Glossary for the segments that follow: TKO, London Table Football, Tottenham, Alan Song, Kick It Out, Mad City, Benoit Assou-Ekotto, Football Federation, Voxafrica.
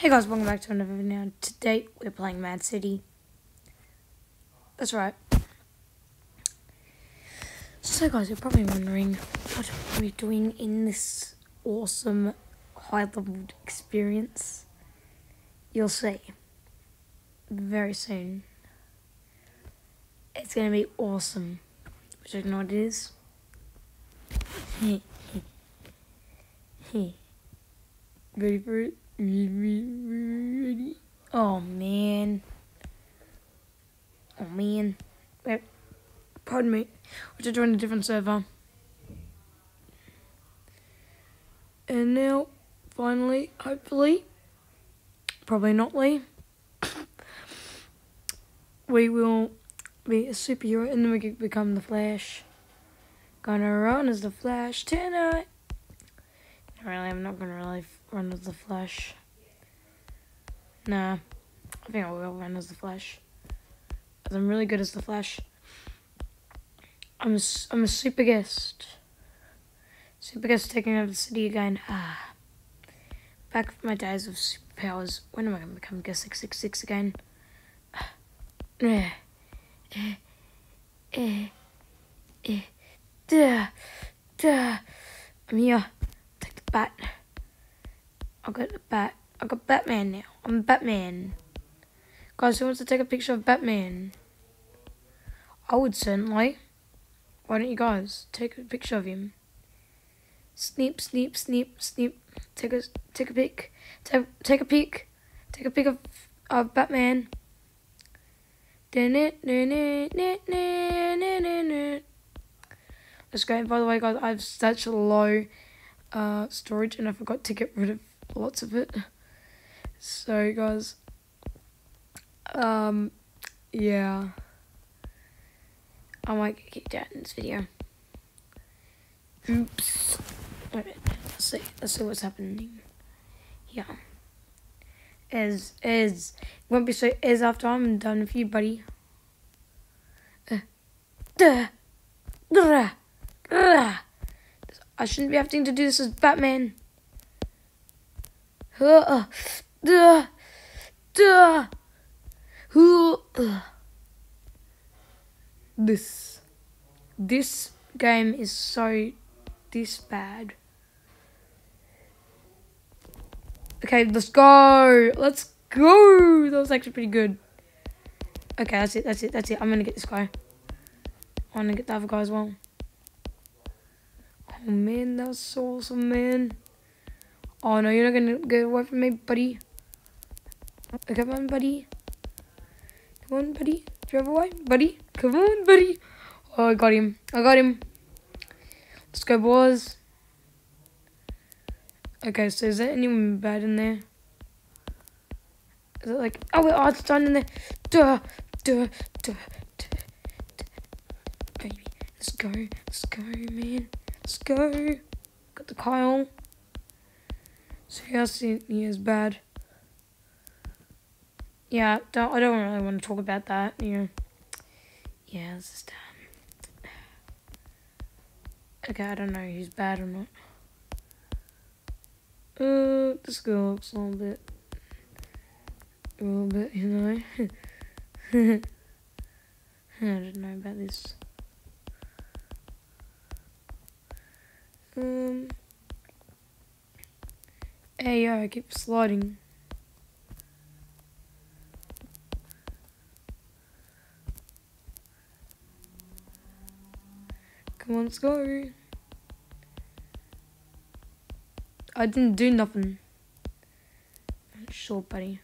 Hey guys, welcome back to another video. Today we're playing Mad City. That's right. So guys, you're probably wondering what we're doing in this awesome high-level experience. You'll see very soon. It's gonna be awesome. Which I don't know what it is. Ready for it? Oh man. Wait, pardon me. We should join a different server. And now, finally, hopefully, probably notly, we will be a superhero and then we can become the Flash. Gonna run as the Flash tonight. Really, I'm not gonna really run as the Flash. Nah, I think I will run as the Flash. 'Cause I'm really good as the Flash. I'm a super guest. Super guest taking over the city again. Ah, back from my days of superpowers. When am I gonna become guest 666 again? I'm here. Bat. I got a bat. I got Batman now. I'm Batman. Guys, who wants to take a picture of Batman? I would certainly. Why don't you guys take a picture of him? Snip, snip, snip, snip. Take a pic. Take a pic. Take a pic of Batman. Let's go. By the way, guys, I have such a low storage and I forgot to get rid of lots of it, so guys, yeah, I might get kicked out in this video. Oops. Wait a minute. Let's see what's happening. Yeah, it won't be so as after I'm done with you, buddy. I shouldn't be having to do this as Batman. This game is so this bad. Okay, let's go. Let's go. That was actually pretty good. Okay, that's it. I'm gonna get this guy. I wanna get the other guy as well. Oh man, that was so awesome, man. Oh no, you're not gonna get away from me, buddy. Oh, come on, buddy. Come on, buddy. Drive away, buddy. Come on, buddy. Oh, I got him. Let's go, boys. Okay, so is there anyone bad in there? Is it like, oh, we're all done in there. Baby, let's go, man. Let's go. Got the Kyle. So he is bad. Yeah, I don't really want to talk about that. Yeah, this is done. Okay, I don't know if he's bad or not. This girl looks a little bit, you know. I don't know about this. Hey yo, I keep sliding. Come on, let's go. I didn't do nothing. Sure, buddy.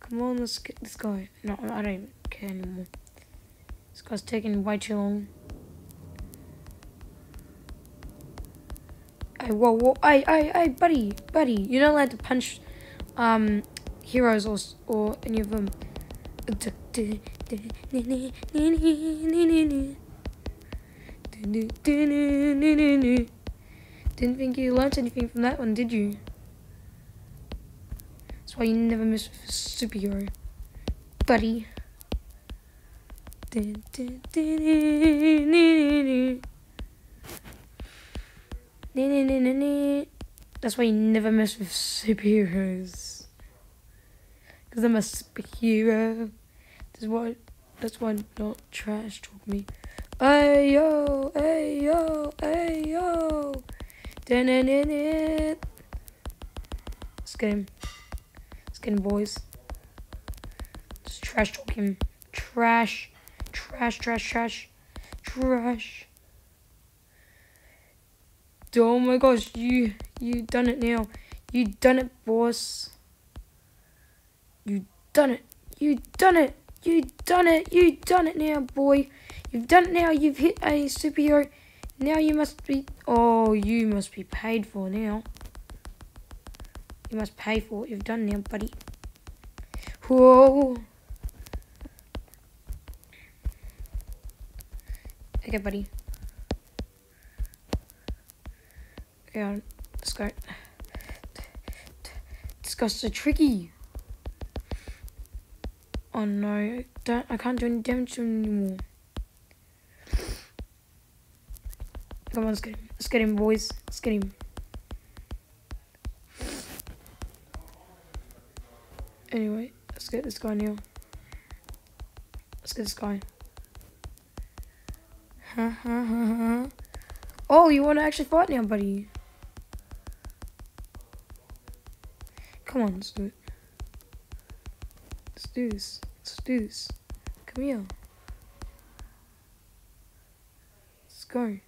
Come on, let's get this guy. No, I don't even care anymore. This guy's taking way too long. Whoa, hey, buddy, you're not allowed to punch, heroes or any of them. Didn't think you learnt anything from that one, did you? That's why you never miss with a superhero, buddy. That's why you never mess with superheroes. Because I'm a superhero. That's why not trash talk me. Ayo, ayo, ayo. Da-na-na-na. Let's get him. Let's get him, boys. Just trash talk him. Trash. Trash, trash, trash. Trash. Oh my gosh, you done it now. You done it, boss. You done it. You done it. You done it. You done it now, boy. You've done it now. You've hit a superhero. Now you must be... Oh, you must be paid for now. You must pay for what you've done now, buddy. Whoa. Okay, buddy. Okay, let's go. This guy's so tricky. Oh no, I can't do any damage to him anymore. Come on, let's get him. Let's get him, boys. Let's get him. Anyway, let's get this guy now. Let's get this guy. Ha ha ha ha. Oh, you want to actually fight now, buddy? Come on, let's do it. Let's do this. Let's do this. Come here. Let's go.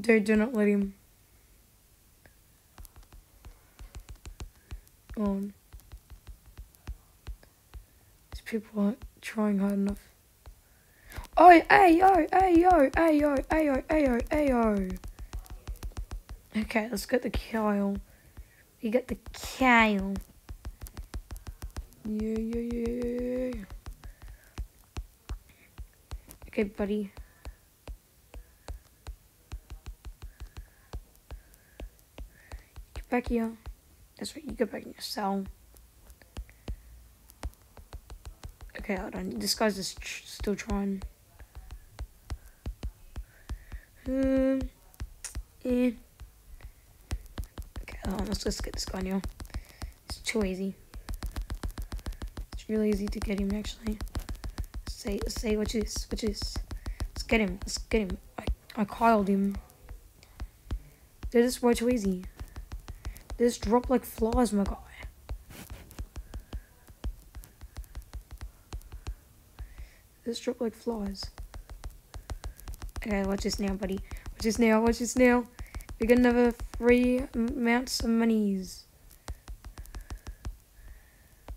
Dude, do not let him. On. These people aren't trying hard enough. Oh, ayo, ayo, ayo, ayo, ayo, ayo. Okay, let's get the Kyle. We got the Kyle. Yeah, yeah, yeah. Okay, buddy. Get back here. That's right, you go back in your cell. Okay, hold on. This guy's just still trying. Yeah. Okay, hold on. Let's just get this guy now. It's too easy. It's really easy to get him, actually. Let's say, watch this. Watch this. Let's get him. Let's get him. I Kyled him. Dude, this is way too easy. They just drop like flies, my guy. They just drop like flies. Okay, watch this now, buddy. Watch this now, watch this now. We got another free amounts of monies.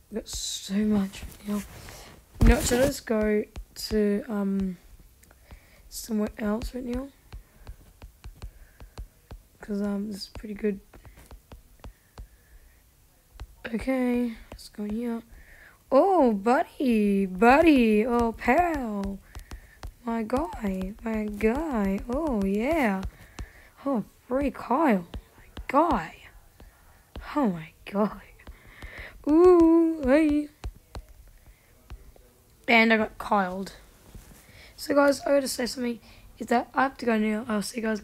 We got so much now. You know what, should I just go to somewhere else right now? Because this is pretty good. Okay, let's go here. Oh, buddy, buddy, oh, pal. My guy, oh, yeah. Oh, free Kyle, my guy. Oh, my guy. Ooh, hey. And I got Kyled. So, guys, I gotta say something. Is that I have to go now. I'll see you guys next time.